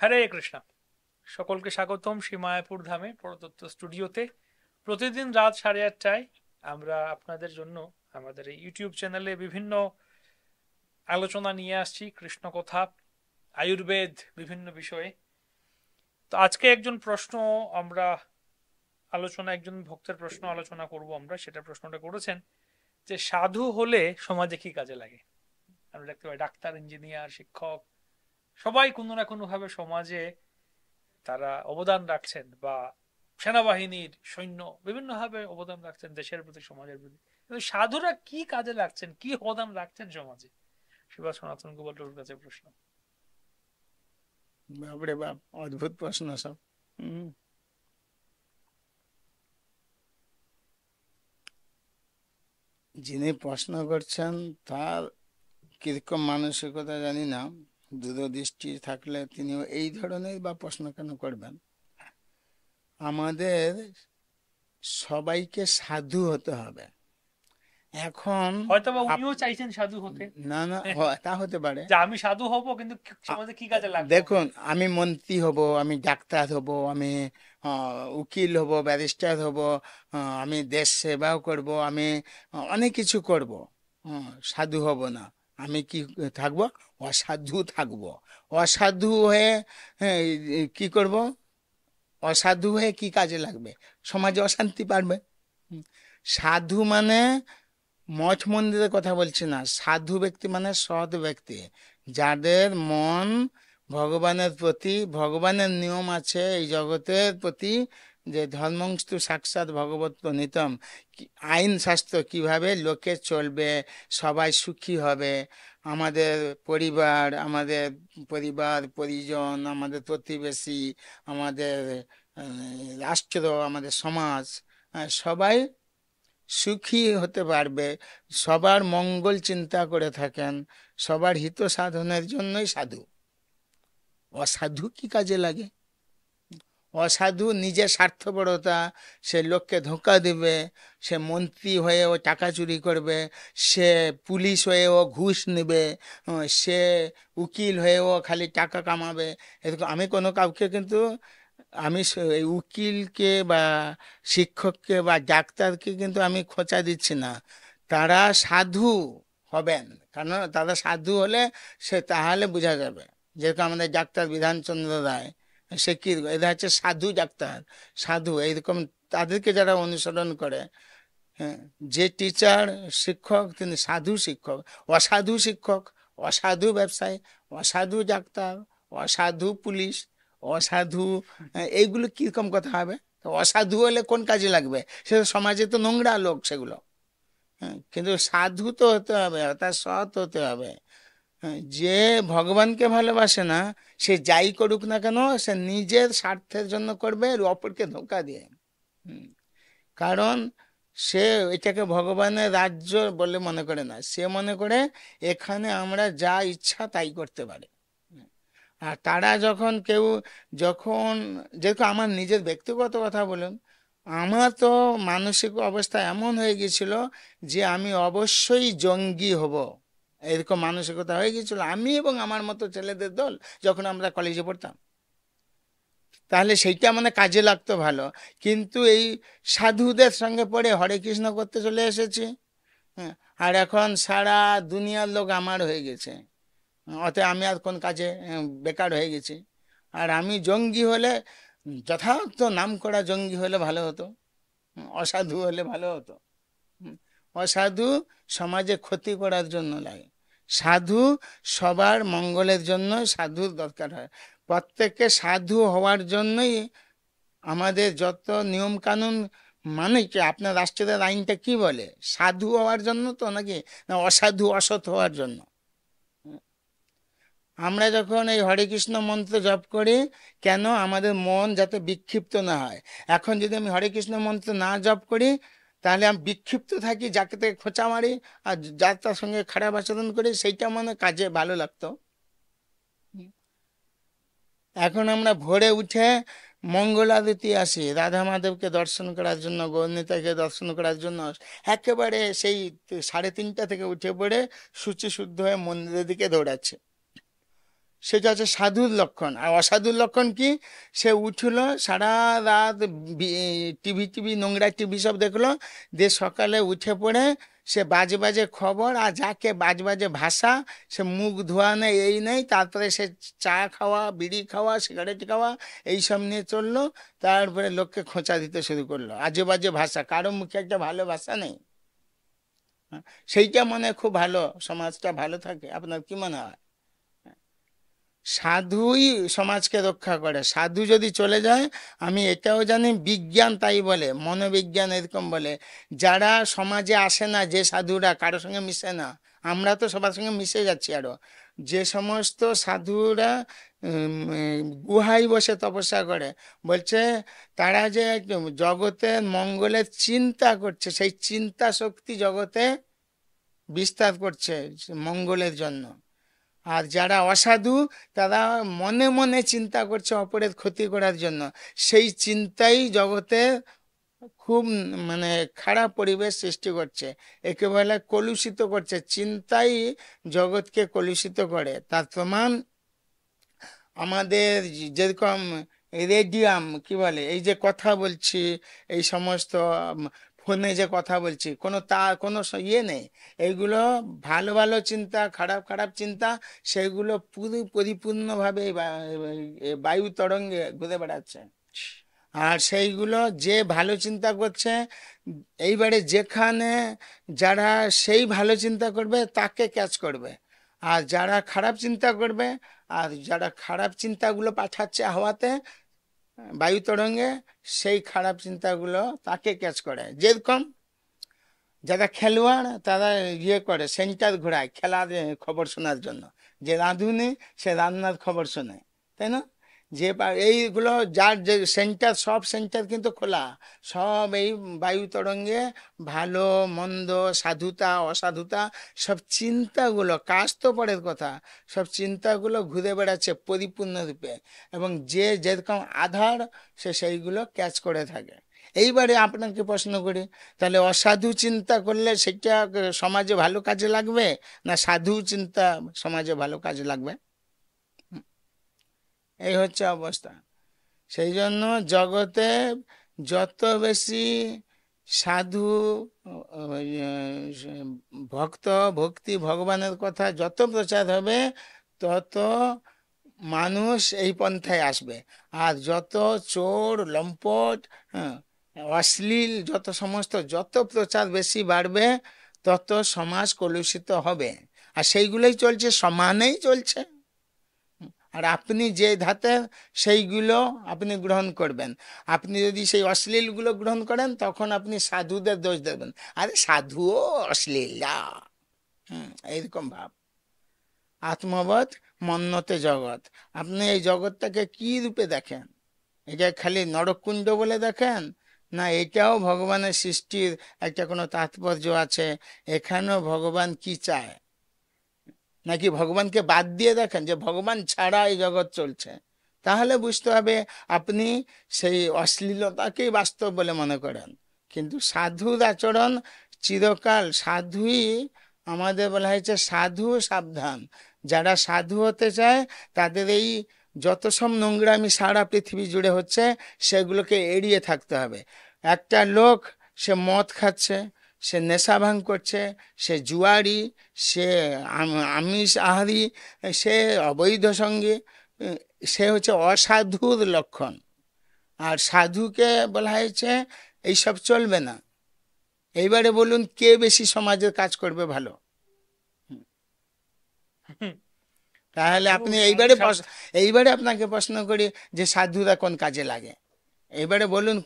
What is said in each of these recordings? হরে কৃষ্ণ, সকলকে স্বাগতম শ্রী মায়াপুর ধামে পরতত্ত্ব স্টুডিওতে। প্রতিদিন রাত 8:30টায় আমরা আপনাদের জন্য আমাদের ইউটিউব চ্যানেলে বিভিন্ন আলোচনা নিয়ে আসছি, কৃষ্ণ কথা, আয়ুর্বেদ, বিভিন্ন বিষয়ে। তো আজকে একজন ভক্তের প্রশ্ন আলোচনা করব আমরা। সেটা প্রশ্নটা করেছেন যে সাধু হলে সমাজে কি কাজে লাগে। আমরা দেখতে পাই ডাক্তার, ইঞ্জিনিয়ার, শিক্ষক সবাই কোনো না কোনো ভাবে সমাজে তারা অবদান রাখছেন, বা সেনাবাহিনীর সৈন্য বিভিন্ন ভাবে অবদান রাখছেন দেশের প্রতি, সমাজের প্রতি। কিন্তু সাধুরা কি কাজে লাগছেন, কি অবদান রাখছেন সমাজে? সেবা সনাতন গোপালের কাছে প্রশ্ন। বাপরে বাপ, অদ্ভুত প্রশ্ন সব। যিনি প্রশ্ন করছেন তার কিরকম মানসিকতা জানি না, দূরদৃষ্টি থাকলে তিনিও এই ধরনের বা প্রশ্ন কেন করবেন। আমাদের সবাইকে সাধু হতে হবে। এখন হয়তো উনিও চাইছেন সাধু হতে। না না, তা হতে পারে যে আমি সাধু হব, কিন্তু সমাজে কি কাজে লাগবে। দেখুন, আমি মন্ত্রী হব, আমি ডাক্তার হব, আমি উকিল হব, ব্যারিস্টার হব, আমি দেশ সেবাও করব, আমি অনেক কিছু করব। সাধু হব না, আমি কি থাকবো? অসাধু থাকবো। অসাধু হয়ে কি করব? অসাধু হয়ে কি কাজে লাগবে? সমাজে অশান্তি পারবে। সাধু মানে মঠ মন্দিরের কথা বলছি না, সাধু ব্যক্তি মানে সৎ ব্যক্তি, যাদের মন ভগবানের প্রতি। ভগবানের নিয়ম আছে এই জগতের প্রতি যে ধর্মংস্তু সাক্ষাৎ ভগবত প্রণীতম, আইন শাস্ত্র কিভাবে লোকে চলবে, সবাই সুখী হবে, আমাদের পরিবার, পরিজন, আমাদের প্রতিবেশী, আমাদের রাষ্ট্র, আমাদের সমাজ, সবাই সুখী হতে পারবে। সবার মঙ্গল চিন্তা করে থাকেন, সবার হিত সাধনের জন্যই সাধু। অসাধু কি কাজে লাগে? অসাধু নিজের স্বার্থপরতা, সে লোককে ধোঁকা দেবে, সে মন্ত্রী হয়ে ও টাকা চুরি করবে, সে পুলিশ হয়ে ও ঘুষ নেবে, সে উকিল হয়ে ও খালি টাকা কামাবে। এরকম আমি কোনো কাউকে, কিন্তু আমি উকিলকে বা শিক্ষককে বা ডাক্তারকে কিন্তু আমি খোঁচা দিচ্ছি না। তারা সাধু হবেন, কারণ তারা সাধু হলে সে তাহলে বোঝা যাবে। যেরকম আমাদের ডাক্তার বিধানচন্দ্র রায়, সে কি, এরা হচ্ছে সাধু ডাক্তার, সাধু। এইরকম তাদেরকে যারা অনুসরণ করে, হ্যাঁ, যে টিচার শিক্ষক তিনি সাধু শিক্ষক। অসাধু শিক্ষক, অসাধু ব্যবসায়ী, অসাধু ডাক্তার, অসাধু পুলিশ, অসাধু, এইগুলো কিরকম কথা হবে? অসাধু হলে কোন কাজে লাগবে? সে সমাজে তো নোংরা লোক সেগুলো। হ্যাঁ, কিন্তু সাধু তো হতে হবে, অর্থাৎ সৎ হতে হবে। যে ভগবানকে ভালোবাসে না, সে যাই করুক না কেন, সে নিজের স্বার্থের জন্য করবে, অপরকে ধোঁকা দিয়ে। কারণ সে এটাকে ভগবানের রাজ্য বলে মনে করে না, সে মনে করে এখানে আমরা যা ইচ্ছা তাই করতে পারি। আর তারা যখন কেউ, যেরকম আমার নিজের ব্যক্তিগত কথা বলুন, আমার তো মানসিক অবস্থা এমন হয়ে গিয়েছিল যে আমি অবশ্যই জঙ্গি হব, এরকম মানসিকতা হয়ে গিয়েছিল। আমি এবং আমার মতো ছেলেদের দল যখন আমরা কলেজে পড়তাম, তাহলে সেইটা মানে কাজে লাগতো ভালো। কিন্তু এই সাধুদের সঙ্গে পড়ে হরে কৃষ্ণ করতে চলে এসেছি, হ্যাঁ, আর এখন সারা দুনিয়ার লোক আমার হয়ে গেছে, অতএব আমি আর কোন কাজে বেকার হয়ে গেছি। আর আমি জঙ্গি হলে, যথার্থ নাম করা জঙ্গি হলে ভালো হতো, অসাধু হলে ভালো হতো। অসাধু সমাজে ক্ষতি করার জন্য লাগে, সাধু সবার মঙ্গলের জন্য সাধুর দরকার হয়। প্রত্যেককে সাধু হওয়ার জন্যই আমাদের যত নিয়ম কানুন, মানে কি আপনার রাষ্ট্রের আইনটা কি বলে? সাধু হওয়ার জন্য তো, নাকি না অসাধু অসৎ হওয়ার জন্য? আমরা যখন এই হরে কৃষ্ণ মন্ত্র জপ করি, কেন? আমাদের মন যাতে বিক্ষিপ্ত না হয়। এখন যদি আমি হরে কৃষ্ণ মন্ত্র না জপ করি, তাহলে আমি বিক্ষিপ্ত থাকি, যাকে তাকে খোঁচা মারি আর যার তার সঙ্গে খারাপ আচরণ করি, সেইটা মনে কাজে ভালো লাগতো। এখন আমরা ভোরে উঠে মঙ্গল আরতি আসি, রাধা মাধবকে দর্শন করার জন্য, গৌরনীতাকে দর্শন করার জন্য, একেবারে সেই 3:30টা থেকে উঠে পড়ে শুচি শুদ্ধ হয়ে মন্দিরের দিকে দৌড়াচ্ছে। সেটা হচ্ছে সাধুর লক্ষণ। আর অসাধুর লক্ষণ কি? সে উঠলো, সারা রাত টিভি টিভি নোংরা টিভি সব দেখলো, দিয়ে সকালে উঠে পড়ে সে বাজে বাজে খবর আর যাকে বাজে বাজে ভাষা, সে মুখ ধোয়া নেই এই নেই, তারপরে সে চা খাওয়া, বিড়ি খাওয়া, সিগারেট খাওয়া এইসব নিয়ে চললো। তারপরে লোককে খোঁচা দিতে শুরু করলো, আজে বাজে ভাষা, কারো মুখে একটা ভালো ভাষা নেই। সেইটা মনে খুব ভালো, সমাজটা ভালো থাকে। আপনার কি মনে হয়? সাধুই সমাজকে রক্ষা করে। সাধু যদি চলে যায়, আমি এটাও জানি, বিজ্ঞান তাই বলে, মনোবিজ্ঞান এরকম বলে, যারা সমাজে আসে না, যে সাধুরা কারোর সঙ্গে মিশে না, আমরা তো সবার সঙ্গে মিশে যাচ্ছি, আরও যে সমস্ত সাধুরা গুহায় বসে তপস্যা করে, বলছে তারা যে জগতের মঙ্গলের চিন্তা করছে, সেই চিন্তা শক্তি জগতে বিস্তার করছে মঙ্গলের জন্য। আর যারা অসাধু, তারা মনে মনে চিন্তা করছে অপরের ক্ষতি করার জন্য, সেই চিন্তাই জগতে খুব মানে খারাপ পরিবেশ সৃষ্টি করছে, একেবারে কলুষিত করছে। চিন্তাই জগৎকে কলুষিত করে। তার প্রমাণ আমাদের যেরকম রেডিয়াম, কি বলে, এই যে কথা বলছি, এই সমস্ত ফোনে যে কথা বলছি, কোনো ইয়ে নেই, এইগুলো ভালো ভালো চিন্তা, খারাপ খারাপ চিন্তা, সেগুলো পুরো পরিপূর্ণভাবে বায়ু তরঙ্গে ঘুরে বেড়াচ্ছে। আর সেইগুলো যে ভালো চিন্তা করছে, এইবারে যেখানে যারা সেই ভালো চিন্তা করবে তাকে ক্যাচ করবে, আর যারা খারাপ চিন্তা করবে, আর যারা খারাপ চিন্তাগুলো পাঠাচ্ছে হাওয়াতে বায়ু তরঙ্গে, সেই খারাপ চিন্তাগুলো তাকে ক্যাচ করে। যেরকম যারা খেলোয়াড়, তারা ইয়ে করে, সেন্টার ঘোরায় খেলার খবর শোনার জন্য, যে রাঁধুনি সে রান্নার খবর শোনে, তাই না? যে এইগুলো যার যে সেন্টার, সব সেন্টার কিন্তু খোলা, সব এই বায়ু তরঙ্গে ভালো মন্দ, সাধুতা অসাধুতা, সব চিন্তাগুলো, কাজ তো পরের কথা, সব চিন্তাগুলো ঘুরে বেড়াচ্ছে পরিপূর্ণরূপে, এবং যে যেরকম আধার সে সেইগুলো ক্যাচ করে থাকে। এইবারে আপনাকে প্রশ্ন করি, তাহলে অসাধু চিন্তা করলে সেটা সমাজে ভালো কাজে লাগবে, না সাধু চিন্তা সমাজে ভালো কাজে লাগবে? এই হচ্ছে অবস্থা। সেই জন্য জগতে যত বেশি সাধু ভক্ত ভক্তি ভগবানের কথা যত প্রচার হবে, তত মানুষ এই পন্থায় আসবে। আর যত চোর লম্পট অশ্লীল যত সমস্ত যত প্রচার বেশি বাড়বে, তত সমাজ কলুষিত হবে। আর সেইগুলোই চলছে, সমানেই চলছে। আর আপনি যে ধাতে, সেইগুলো আপনি গ্রহণ করবেন। আপনি যদি সেই অশ্লীলগুলো গ্রহণ করেন, তখন আপনি সাধুদের দোষ দেবেন, আরে সাধুও অশ্লীল, এইরকম ভাব। আত্মবোধ মন্নতে জগৎ। আপনি এই জগৎটাকে কি রূপে দেখেন? এটা খালি নরককুণ্ড বলে দেখেন, না এটাও ভগবানের সৃষ্টির একটা কোনো তাৎপর্য আছে? এখানেও ভগবান কি চায়? নাকি ভগবানকে বাদ দিয়ে দেখেন, যে ভগবান ছাড়া এই জগৎ চলছে? তাহলে বুঝতে হবে আপনি সেই অশ্লীলতাকেই বাস্তব বলে মনে করেন। কিন্তু সাধুর আচরণ চিরকাল, সাধুই আমাদের বলা হয়েছে সাধু সাবধান। যারা সাধু হতে চায়, তাদের এই যত সব নোংরামি সারা পৃথিবী জুড়ে হচ্ছে, সেগুলোকে এড়িয়ে থাকতে হবে। একটা লোক সে মদ খাচ্ছে, সে নেশা ভাঙ করছে, সে জুয়ারি, সে আমিষ আহারি, সে অবৈধ সঙ্গী, সে হচ্ছে অসাধুর লক্ষণ। আর সাধুকে বলা হয়েছে এইসব চলবে না। এইবারে বলুন, কে বেশি সমাজের কাজ করবে ভালো? তাহলে আপনি এইবারে আপনাকে প্রশ্ন করি, যে সাধুরা কোন কাজে লাগে? এইবারে বলুন,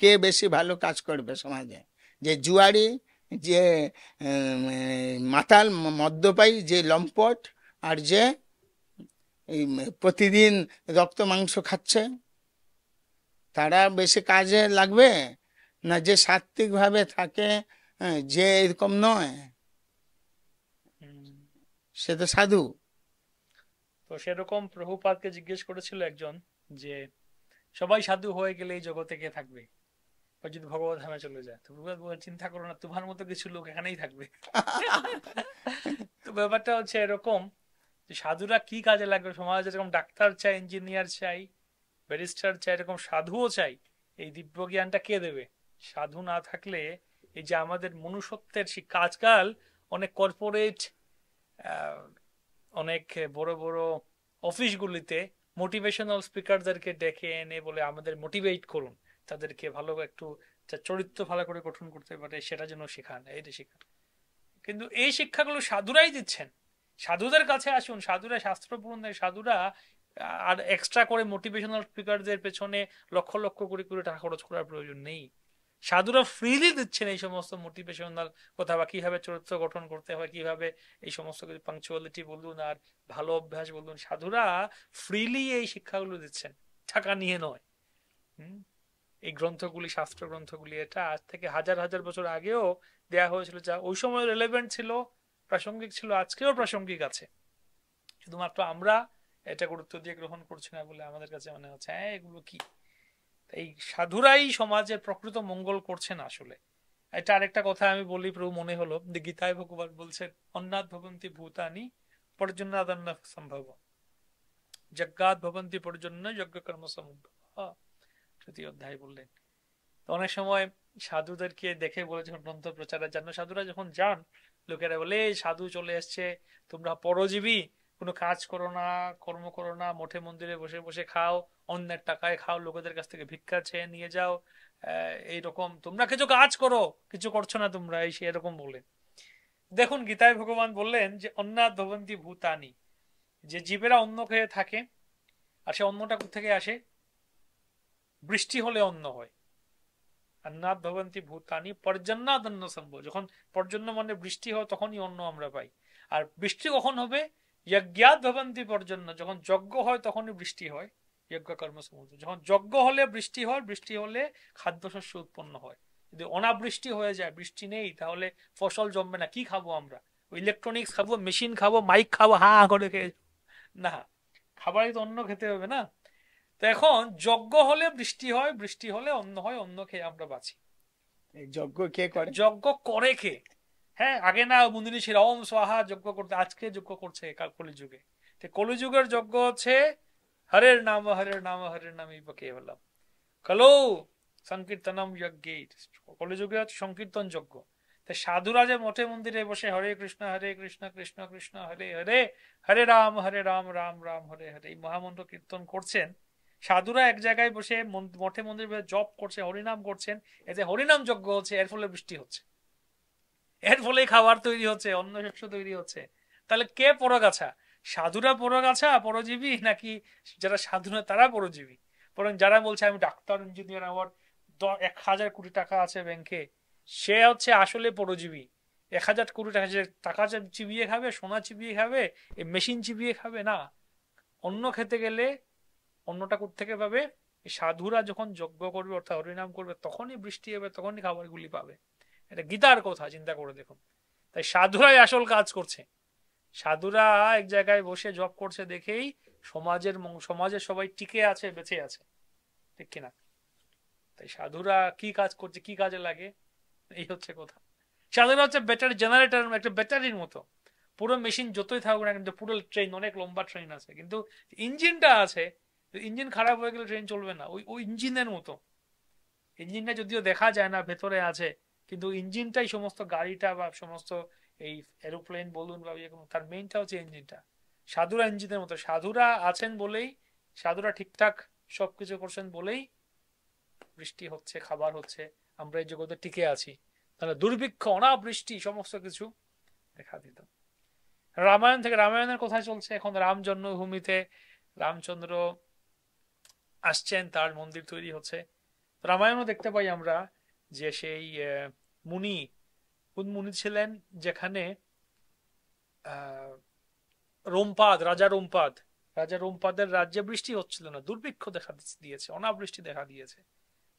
কে বেশি ভালো কাজ করবে সমাজে? যে জুয়ারি, যে মাতাল মদ্যপায়ী, যে লম্পট, আর যে প্রতিদিন রক্ত মাংস খাচ্ছে, তারা বেশি কাজে লাগবে, না যে সাত্ত্বিকভাবে থাকে, যে এরকম নয়, সে তো সাধু? তো সেরকম প্রভুপাদকে জিজ্ঞেস করেছিল একজন, যে সবাই সাধু হয়ে গেলে এই জগতে কে থাকবে? যদি ভগবত ধামে চলে যায়, তো চিন্তা করো না, তোমার মতো কিছু লোক এখানেই থাকবে। তো ব্যাপারটা হচ্ছে এরকম, সাধুরা কি কাজে লাগবে? সমাজে যেরকম ডাক্তার চাই, ইঞ্জিনিয়ার চাই, ব্যারিস্টার চাই, এরকম সাধুও চাই। এই দিব্য জ্ঞানটা কে দেবে? সাধু না থাকলে এই যে আমাদের মনুষ্যত্বের শিক্ষা, আজকাল অনেক কর্পোরেট, অনেক বড় বড় অফিসগুলিতে মোটিভেশনাল স্পিকারদেরকে ডেকে এনে বলে আমাদের মোটিভেট করুন, তাদেরকে ভালো একটু চরিত্র ভালো করে গঠন করতে পারে সেটা যেন শেখান, এইটা শেখান। কিন্তু এই শিক্ষাগুলো সাধুরাই দিচ্ছেন। সাধুদের কাছে আসুন, সাধুরা শাস্ত্র পড়ুন। সাধুরা আর এক্সট্রা করে মোটিভেশনাল স্পিকারদের পেছনে লক্ষ লক্ষ কোটি কোটি টাকা খরচ করার প্রয়োজন নেই। সাধুরা ফ্রিলি দিচ্ছেন এই সমস্ত মোটিভেশনাল কথা, বা কিভাবে চরিত্র গঠন করতে হয়, কিভাবে এই সমস্ত পাংচুয়ালিটি বলুন আর ভালো অভ্যাস বলুন, সাধুরা ফ্রিলি এই শিক্ষাগুলো দিচ্ছেন, টাকা নিয়ে নয়। এই গ্রন্থগুলি, শাস্ত্র গ্রন্থগুলি, এটা আজ থেকে হাজার হাজার বছর আগেও দেয়া হয়েছিল, যা ওই সময় রেলেভেন্ট ছিল, প্রাসঙ্গিক ছিল, আজকেও প্রাসঙ্গিক আছে। শুধুমাত্র আমরা এটা গুরুত্ব দিয়ে গ্রহণ করছি না বলে আমাদের কাছে মনে হচ্ছে হ্যাঁ এগুলো কি। এই সাধুরাই সমাজে প্রকৃত মঙ্গল করছেন আসলে। এটা আরেকটা কথা আমি বলি, প্রভু মনে হলো গীতায় ভগবান বলছেন অন্নাদ ভবন্তি ভূতানি পর্জন্যাদন্ন সম্ভব, যজ্ঞাদ ভবন্তি পর্জন্য যজ্ঞ কর্ম সম্ভব, তৃতীয় অধ্যায় বললেন। অনেক সময় সাধুদেরকে দেখে বলে যখন গ্রন্থ প্রচারের জন্য সাধুরা যখন যান, লোকেরা বলে সাধু চলে এসছে, তোমরা পরজীবী, কোনো কাজ করো না, কর্ম করো না, মঠে মন্দিরে বসে বসে খাও, অন্যের টাকায় খাও, লোকেদের কাছ থেকে ভিক্ষা চেয়ে নিয়ে যাও, এইরকম, তোমরা কিছু কাজ করো, কিছু করছো না তোমরা, এই সেরকম বলে। দেখুন গীতায় ভগবান বললেন যে অন্নাদ ভবন্তি ভূতানি, যে জীবেরা অন্ন খেয়ে থাকে, আর সে অন্নটা কোথেকে আসে? বৃষ্টি হলে অন্ন হয়। অন্নাদ ভবন্তি ভূতানি পর্জন্যাদ অন্ন সম্ভব, যখন পর্জন্য মানে বৃষ্টি হয় তখনই অন্ন আমরা পাই। আর বৃষ্টি কখন হবে? যজ্ঞাত ভবন্তি পর্জন্য, যখন যজ্ঞ হয় তখনই বৃষ্টি হয়, যজ্ঞ কর্ম সমুদ্র, যখন যজ্ঞ হলে বৃষ্টি হয়, বৃষ্টি হলে খাদ্যশস্য উৎপন্ন হয়। যদি অনাবৃষ্টি হয়ে যায়, বৃষ্টি নেই, তাহলে ফসল জমবে না, কি খাবো আমরা? ইলেকট্রনিক্স খাবো, মেশিন খাবো, মাইক খাবো, হা করে খেয়ে না, খাবারই তো অন্ন খেতে হবে না। তো এখন যজ্ঞ হলে বৃষ্টি হয়, বৃষ্টি হলে অন্ন হয়, অন্ন খেয়ে আমরা বাঁচি। যজ্ঞ কে করে? যজ্ঞ করে কে? হ্যাঁ, আগে না মুনি ঋষিরা ওম সোহা যজ্ঞ করতে, আজকে যজ্ঞ করছে কাল কলিযুগে। তো কলিযুগের যজ্ঞ হচ্ছে হরের নাম, হরের নাম, হরের নাম কেবলম কলৌ সংকীর্তনম যজ্ঞে। কলিযুগে হচ্ছে সংকীর্তন যজ্ঞ। তো সাধুরা যে মঠে মন্দিরে বসে হরে কৃষ্ণ হরে কৃষ্ণ, কৃষ্ণ কৃষ্ণ হরে হরে, হরে রাম হরে রাম, রাম রাম হরে হরে, এই মহামন্ত্র কীর্তন করছেন। সাধুরা এক জায়গায় বসে মঠে মন্দিরে জপ করছে, হরিনাম করছেন, এতে হরিনাম যজ্ঞ হচ্ছে, এর ফলে বৃষ্টি হচ্ছে, এর ফলে খাবার তৈরি হচ্ছে, অন্ন শস্য তৈরি হচ্ছে। তাহলে কে পরগাছা? সাধুরা পরগাছা, পরজীবী, নাকি যারা সাধু না তারা পরজীবী? বরং যারা বলছে আমি ডাক্তার, ইঞ্জিনিয়ার, আমার 1000 কোটি টাকা আছে ব্যাংকে, সে হচ্ছে আসলে পরজীবী। 1000 কোটি টাকা, যে টাকা চিবিয়ে খাবে, সোনা চিবিয়ে খাবে, এই মেশিন চিবিয়ে খাবে না। অন্ন খেতে গেলে অন্যটা কোত্থেকে পাবে? সাধুরা যখন যজ্ঞ করবে অর্থাৎ হরিনাম করবে তখনই বৃষ্টি হবে, তখনই খাবারগুলি পাবে। এটা গীতার কথা, চিন্তা করে দেখুন। তাই সাধুরাই আসল কাজ করছে। সাধুরা এক জায়গায় বসে জব করছে দেখেই সমাজে সবাই টিকে আছে, বেঁচে আছে, ঠিক কিনা? তাই সাধুরা কি কাজ করছে, কি কাজে লাগে, এই হচ্ছে কথা। সাধুরা হচ্ছে ব্যাটারি জেনারেটর, একটা ব্যাটারির মতো। পুরো মেশিন যতই থাকুক না, কিন্তু পুরো ট্রেন, অনেক লম্বা ট্রেন আছে, কিন্তু ইঞ্জিনটা আছে, ইঞ্জিন খারাপ হয়ে গেলে ট্রেন চলবে না। ওই ইঞ্জিনের মতো, ইঞ্জিনটা যদিও দেখা যায় না, ভেতরে আছে, কিন্তু ইঞ্জিনটাই সমস্ত গাড়িটা বা সমস্ত এই এরোপ্লেন বলুন বা তার মেইনটা হচ্ছে ইঞ্জিনটা। সাধুরা ইঞ্জিনের মতো, সাধুরা আছেন বলেই, সাধুরা ঠিকঠাক সবকিছু করছেন বলেই বৃষ্টি হচ্ছে, খাবার হচ্ছে, আমরা এই জগতে টিকে আছি। তাহলে দুর্ভিক্ষ, অনাবৃষ্টি, সমস্ত কিছু দেখা দিত। রামায়ণ থেকে, রামায়ণের কথা চলছে এখন, রাম জন্মভূমিতে রামচন্দ্র আসছেন, তার মন্দির তৈরি হচ্ছে। রামায়ণও দেখতে পাই আমরা যে সেই মুনি, কোন মুনি ছিলেন যেখানে রোমপাদ, রাজা রোমপাদের রাজ্যে বৃষ্টি হচ্ছিল না, দুর্ভিক্ষ দেখা দিয়েছে, অনাবৃষ্টি দেখা দিয়েছে।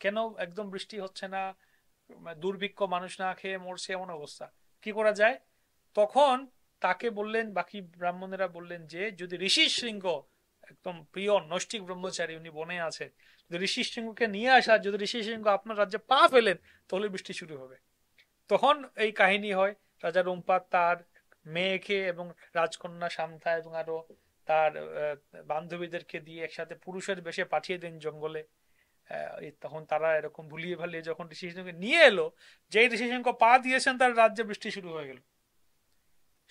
কেন একদম বৃষ্টি হচ্ছে না, দুর্ভিক্ষ, মানুষ না খেয়ে মরছে, এমন অবস্থা, কি করা যায়? তখন তাকে বললেন, বাকি ব্রাহ্মণেরা বললেন যে যদি ঋষিশৃঙ্গ, একদম প্রিয় নৈষ্টিক ব্রহ্মচারী, উনি বনে আছেন, যদি ঋষিশৃঙ্গকে নিয়ে আসা, যদি ঋষিশৃঙ্গ আপনার রাজ্যে পা ফেলেন তাহলে বৃষ্টি শুরু হবে। তখন এই কাহিনী হয়, রাজা রোমপাদ তার মেয়েকে এবং রাজকন্যা শান্তা এবং আরো তার বান্ধবীদেরকে দিয়ে একসাথে পুরুষের বেশে পাঠিয়ে দেন জঙ্গলে। তখন তারা এরকম ভুলিয়ে ভালিয়ে যখন ঋষিশৃঙ্গকে নিয়ে এলো, যেই ঋষিশৃঙ্গ পা দিয়েছেন তার রাজ্যে বৃষ্টি শুরু হয়ে গেল।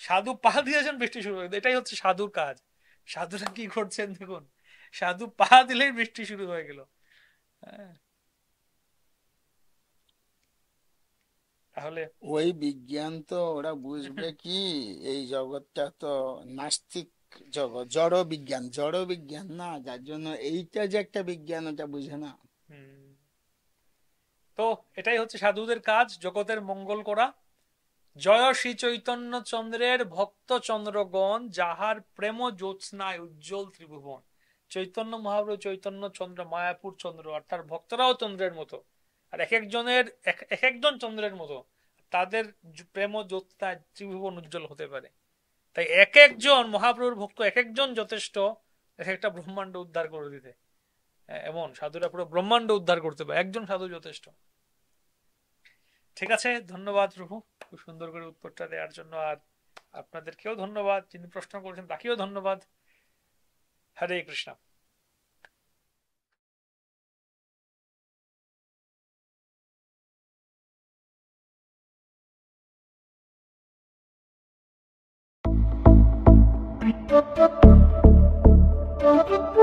সাধু পা দিয়েছেন বৃষ্টি শুরু হয়ে গেল। এটাই হচ্ছে সাধুর কাজ। সাধুরা কি করছেন দেখুন, সাধু পা দিলেই বৃষ্টি শুরু হয়ে গেল। তাহলে ওই বিজ্ঞান তো ওরা বুঝবে কি, এই জগৎটা তো নাস্তিক জগৎ, জড় বিজ্ঞান, জড় বিজ্ঞান না, যার জন্য এইটা যে একটা বিজ্ঞান ওটা বুঝে না। তো এটাই হচ্ছে সাধুদের কাজ, জগতের মঙ্গল করা। জয় শ্রী চৈতন্য চন্দ্রের ভক্ত চন্দ্রগণ, যাহার প্রেম জ্যোৎস্নায় উজ্জ্বল ত্রিভুবন। চৈতন্য মহাপ্রভু চৈতন্য চন্দ্র, মায়াপুর চন্দ্র, আর তার ভক্তরাও চন্দ্রের মতো, আর এক একজনের এক একজন চন্দ্রের মতো, তাদের প্রেম জ্যোৎস্নায় ত্রিভুবন উজ্জ্বল হতে পারে। তাই এক একজন মহাপ্রভুর ভক্ত, এক একজন যথেষ্ট এক একটা ব্রহ্মাণ্ড উদ্ধার করে দিতে। এমন সাধুরা পুরো ব্রহ্মাণ্ড উদ্ধার করতে পারে, একজন সাধু যথেষ্ট। ঠিক আছে, ধন্যবাদ প্রভু, খুব সুন্দর করে উত্তরটা দেওয়ার জন্য। আর আপনাদেরকেও ধন্যবাদ, যিনি প্রশ্ন করেছেন তাকেও ধন্যবাদ। হরে কৃষ্ণ।